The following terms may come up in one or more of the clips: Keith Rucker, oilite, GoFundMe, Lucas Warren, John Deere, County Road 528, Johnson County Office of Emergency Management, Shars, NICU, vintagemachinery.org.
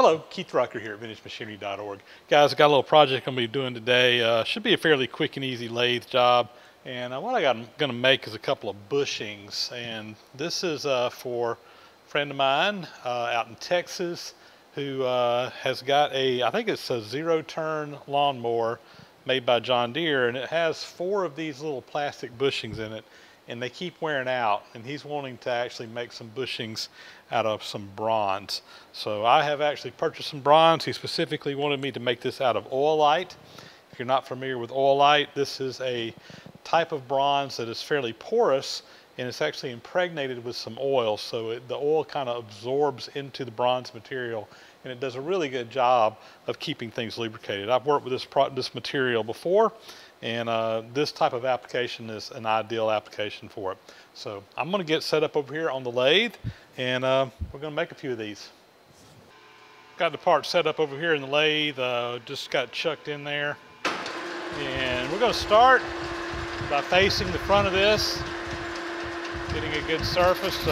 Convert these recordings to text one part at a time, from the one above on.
Hello, Keith Rucker here at vintagemachinery.org. Guys, I got a little project I'm going to be doing today. Should be a fairly quick and easy lathe job. And what I'm going to make is a couple of bushings. And this is for a friend of mine out in Texas who has got a, I think it's a zero-turn lawnmower made by John Deere. And it has four of these little plastic bushings in it. And they keep wearing out, and he's wanting to actually make some bushings out of some bronze. So I have actually purchased some bronze. He specifically wanted me to make this out of oilite. If you're not familiar with oilite, this is a type of bronze that is fairly porous, and it's actually impregnated with some oil. So the oil kind of absorbs into the bronze material, and it does a really good job of keeping things lubricated. I've worked with this material before, and this type of application is an ideal application for it. So I'm going to get set up over here on the lathe, and we're going to make a few of these. Got the part set up over here in the lathe, just got chucked in there. And we're going to start by facing the front of this, getting a good surface.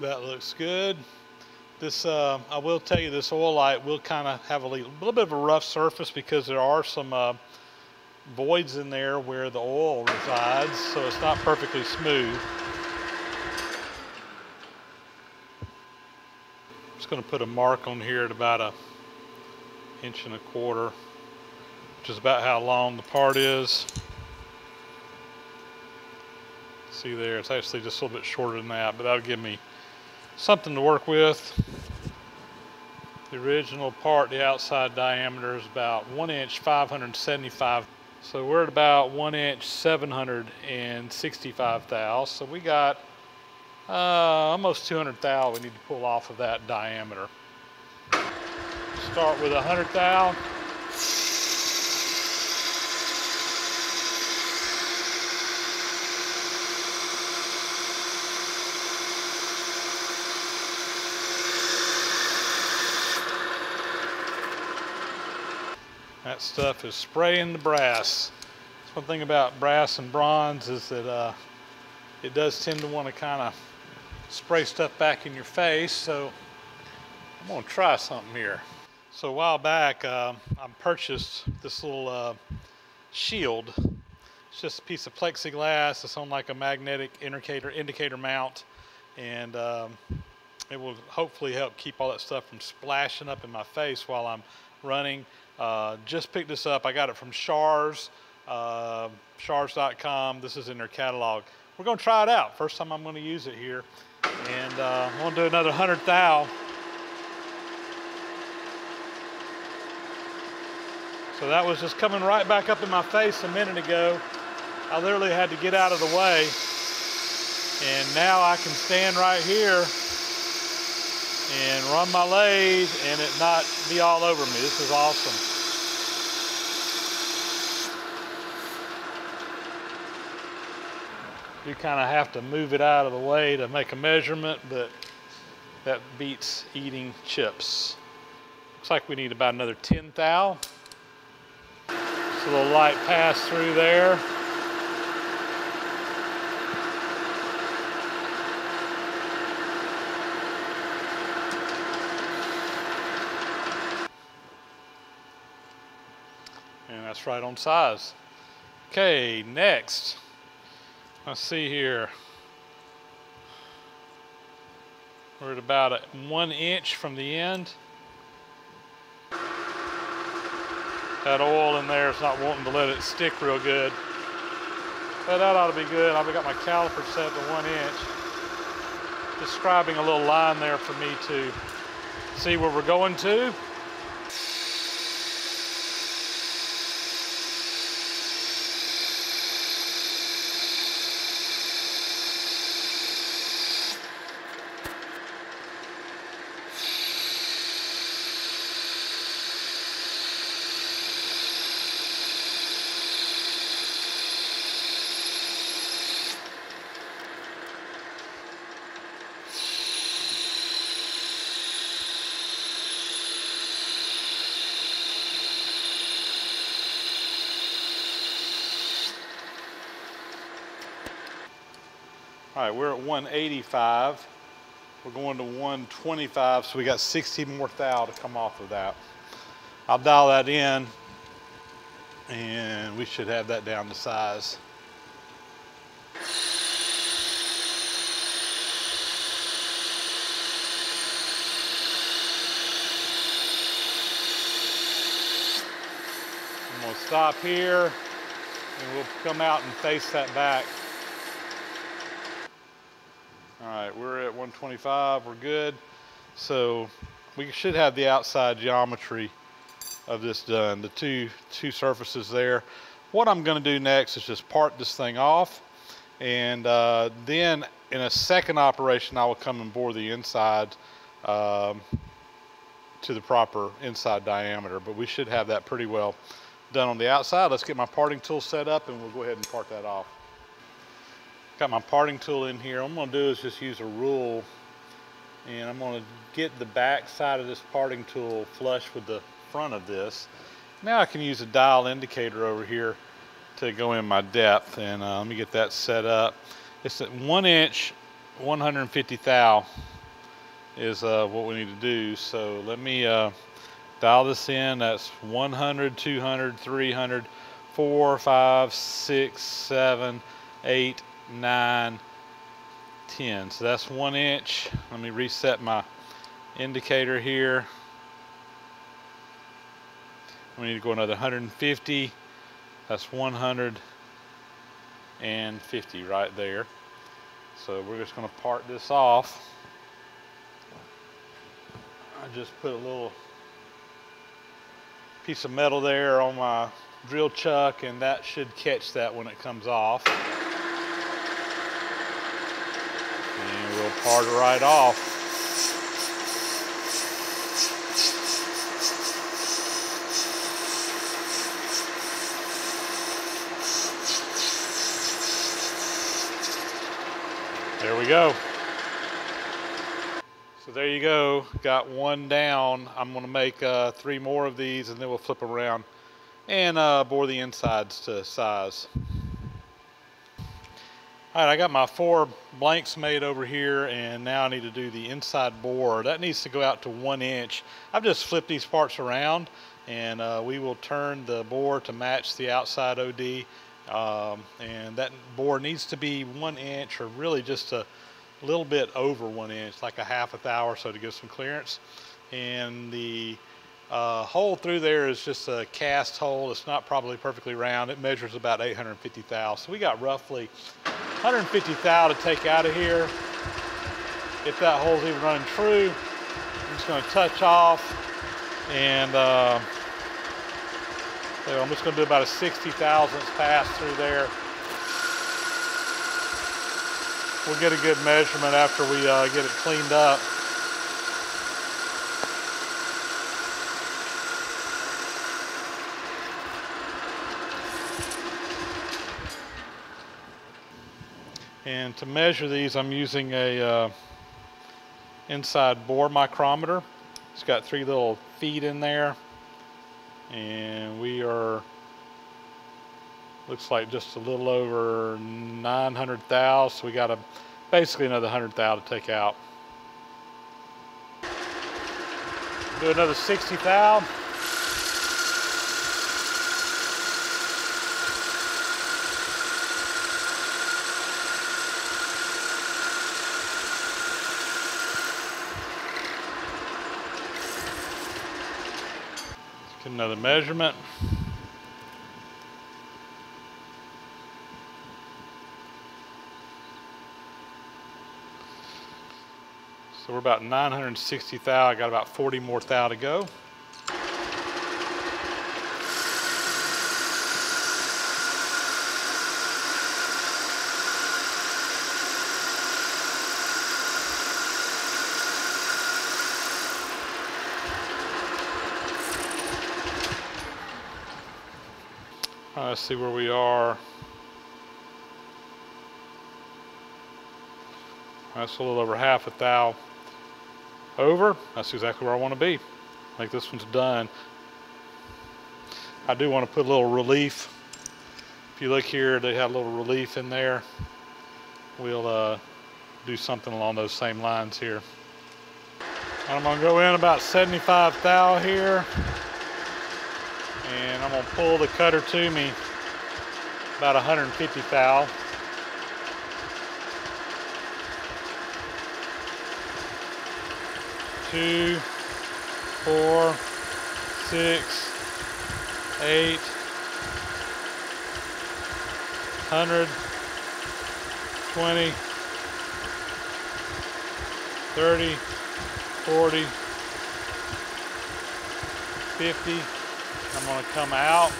That looks good. This, I will tell you, this oilite will kind of have a little bit of a rough surface because there are some voids in there where the oil resides, so it's not perfectly smooth. I'm just going to put a mark on here at about 1.25 inches, which is about how long the part is. See there, it's actually just a little bit shorter than that, but that'll give me something to work with. The original part, the outside diameter is about 1 inch 575, so we're at about 1 inch 765 thou, so we got almost 200 thou we need to pull off of that diameter. Start with 100 thou. That stuff is spraying the brass. That's one thing about brass and bronze, is that it does tend to want to kind of spray stuff back in your face. So I'm going to try something here. So a while back, I purchased this little shield. It's just a piece of plexiglass. It's on like a magnetic indicator mount, and it will hopefully help keep all that stuff from splashing up in my face while I'm running. Just picked this up. I got it from Shars, Shars.com. This is in their catalog. We're going to try it out. First time I'm going to use it here. And I'm going to do another 100 thou. So that was just coming right back up in my face a minute ago. I literally had to get out of the way. And now I can stand right here and run my lathe and it not be all over me. This is awesome. You kind of have to move it out of the way to make a measurement, but that beats eating chips. Looks like we need about another 10 thou. Just a little light pass through there. And that's right on size. Okay, next. Let's see here. We're at about 1 inch from the end. That oil in there is not wanting to let it stick real good. But that ought to be good. I've got my caliper set to 1 inch. Describing a little line there for me to see where we're going to. All right, we're at 185. We're going to 125, so we got 60 more thou to come off of that. I'll dial that in, and we should have that down to size. I'm gonna stop here, and we'll come out and face that back. All right, we're at 125, we're good. So we should have the outside geometry of this done, the two surfaces there. What I'm gonna do next is just part this thing off, and then in a second operation, I will come and bore the inside to the proper inside diameter, but we should have that pretty well done on the outside. Let's get my parting tool set up and we'll go ahead and part that off. Got my parting tool in here. What I'm gonna do is just use a rule, and I'm gonna get the back side of this parting tool flush with the front of this. Now I can use a dial indicator over here to go in my depth, and let me get that set up. It's at 1 inch, 150 thou is what we need to do. So let me dial this in. That's 100, 200, 300, 4, 5, 6, 7, 8, 9, 10. So that's 1 inch. Let me reset my indicator here. We need to go another 150. That's 150 right there. So we're just going to part this off. I just put a little piece of metal there on my drill chuck, and that should catch that when it comes off. And we'll part it right off. There we go. So there you go, got one down. I'm gonna make 3 more of these, and then we'll flip around and bore the insides to size. All right, I got my 4 blanks made over here, and now I need to do the inside bore. That needs to go out to 1 inch. I've just flipped these parts around, and we will turn the bore to match the outside OD, and that bore needs to be 1 inch, or really just a little bit over 1 inch, like a half a thou or so, to give some clearance. And the hole through there is just a cast hole. It's not probably perfectly round. It measures about 850 thou. So we got roughly 150 thou to take out of here. If that hole's even running true, I'm just gonna touch off, and so I'm just gonna do about a 60 thousandths pass through there. We'll get a good measurement after we get it cleaned up. And to measure these, I'm using a inside bore micrometer. It's got 3 little feet in there, and we are, looks like, just a little over 900 thou. So we got basically another 100 thou to take out. Do another 60 thou. Another measurement. So we're about 960 thou. I got about 40 more thou to go. Let's see where we are. That's a little over half a thou over. That's exactly where I want to be. I think this one's done. I do want to put a little relief. If you look here, they have a little relief in there. We'll do something along those same lines here. I'm gonna go in about 75 thou here, and I'm gonna pull the cutter to me about 150 thou. Two, four, six, 8, 100, 20, 30, 40, 50. I'm going to come out.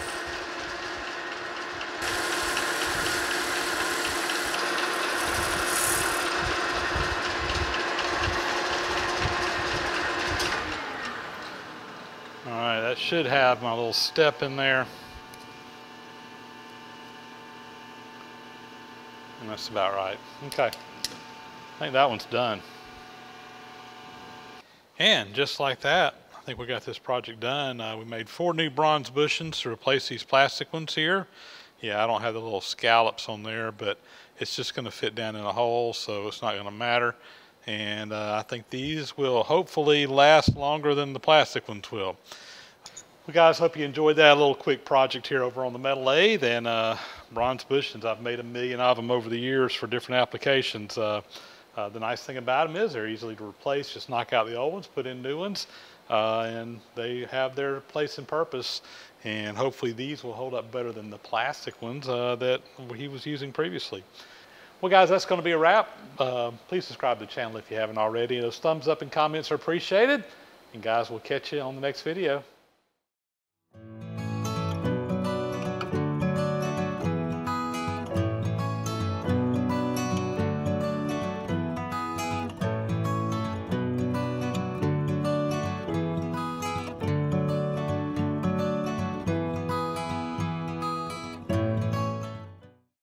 All right, that should have my little step in there. And that's about right. Okay, I think that one's done. And just like that, I think we got this project done. We made 4 new bronze bushings to replace these plastic ones here. Yeah, I don't have the little scallops on there, but it's just gonna fit down in a hole, so it's not gonna matter. And I think these will hopefully last longer than the plastic ones will. Well, guys, hope you enjoyed that little quick project here over on the metal lathe, and bronze bushings. I've made a million of them over the years for different applications. The nice thing about them is they're easily to replace. Just knock out the old ones, put in new ones, and they have their place and purpose. And hopefully these will hold up better than the plastic ones that he was using previously. Well, guys, that's going to be a wrap. Please subscribe to the channel if you haven't already. Those thumbs up and comments are appreciated. And guys, we'll catch you on the next video.